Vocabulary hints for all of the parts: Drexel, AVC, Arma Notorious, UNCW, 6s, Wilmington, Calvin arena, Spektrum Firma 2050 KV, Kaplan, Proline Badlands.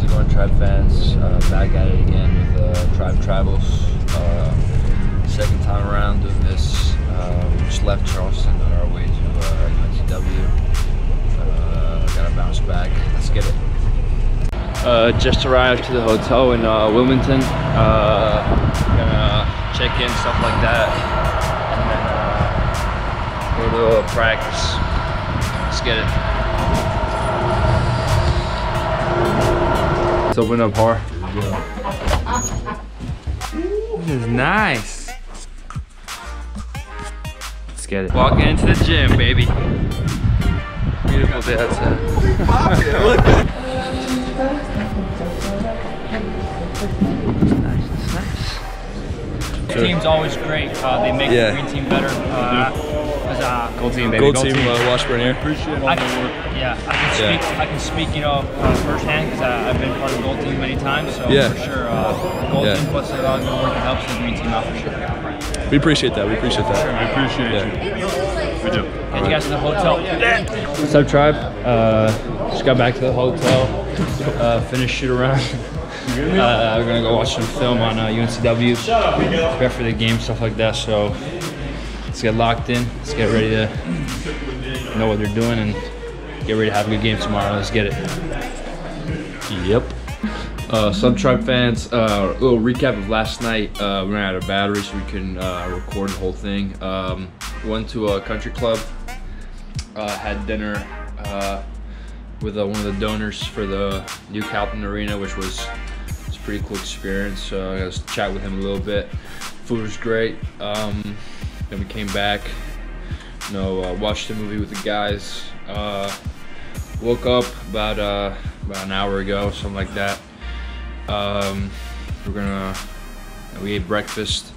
How's it going, Tribe fans? Back at it again with Tribe Tribals. Second time around doing this. We just left Charleston on our way to UNCW. Gotta bounce back. Let's get it. Just arrived to the hotel in Wilmington. Gonna check in, stuff like that, and then go to practice. Let's get it. Let's open up her. This is nice. Let's get it. Walking into the gym, baby. Beautiful day outside. It's nice, it's nice. The team's always great. They make the green team better. Gold team, baby. Gold team, Washburn here. Appreciate all the work. Yeah, I can speak, you know, firsthand because I've been part of Gold Team many times. So for sure, Gold Team plus their good work helps the green team out for sure. We appreciate that. We appreciate that. Sure, we appreciate you. We do. Get you guys to the hotel. What's up, Tribe? Just got back to the hotel. Finished shoot around. We're gonna go watch some film on UNCW. Prepare for the game, stuff like that. So. Let's get locked in, let's get ready to know what they're doing and get ready to have a good game tomorrow. Let's get it. Yep. Sub Tribe fans, a little recap of last night. We ran out of battery so we couldn't record the whole thing. Went to a country club, had dinner with one of the donors for the new Calvin arena, which was a pretty cool experience. I got to chat with him a little bit. Food was great. Then we came back, you know, watched the movie with the guys, woke up about an hour ago, something like that. We ate breakfast,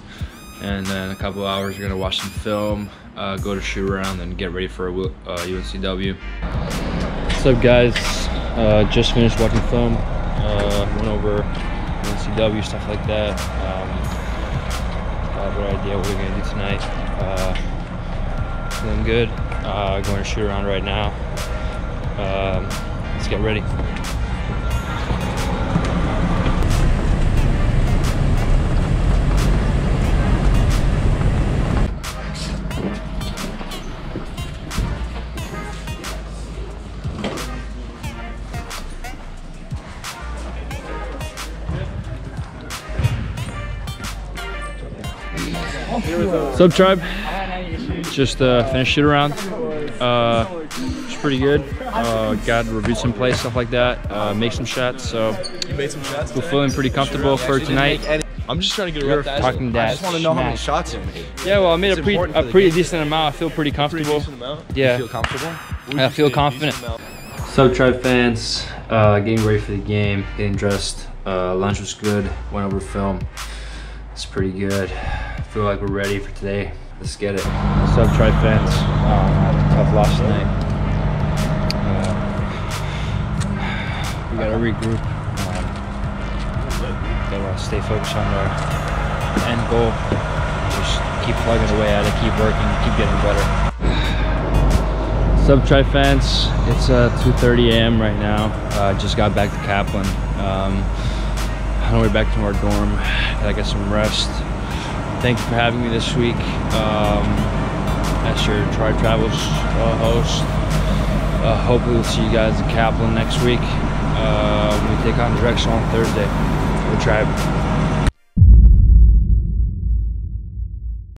and then a couple hours, we're gonna watch some film, go to shoot around, and get ready for UNCW. What's up, guys? Just finished watching film, went over UNCW, stuff like that. I have no idea what we're gonna do tonight. Feeling good. Going to shoot around right now. Let's get ready. What's up, Tribe? Just finished it around. It's pretty good. Got reviewed some plays, stuff like that. Make some shots. So we're feeling pretty comfortable for tonight. I'm just trying to get a rep. I just want to know how many shots you made. Yeah, well, I made a pretty decent amount. I feel pretty comfortable. Yeah. Feel comfortable? I feel confident. What's up, Tribe fans? Getting ready for the game. Getting dressed. Lunch was good. Went over film. It's pretty good. Feel like we're ready for today. Let's get it. What's up, Tribe fans? Tough loss tonight. We gotta regroup. Gotta stay focused on our end goal. Just keep plugging away at it, keep working, keep getting better. What's up, Tribe fans? It's 2:30 a.m. right now. Just got back to Kaplan. On the way back to our dorm, I got some rest. Thank you for having me this week. That's your Tribe Travels host. Hopefully we'll see you guys at Kaplan next week. We take on Drexel on Thursday. Go Tribe.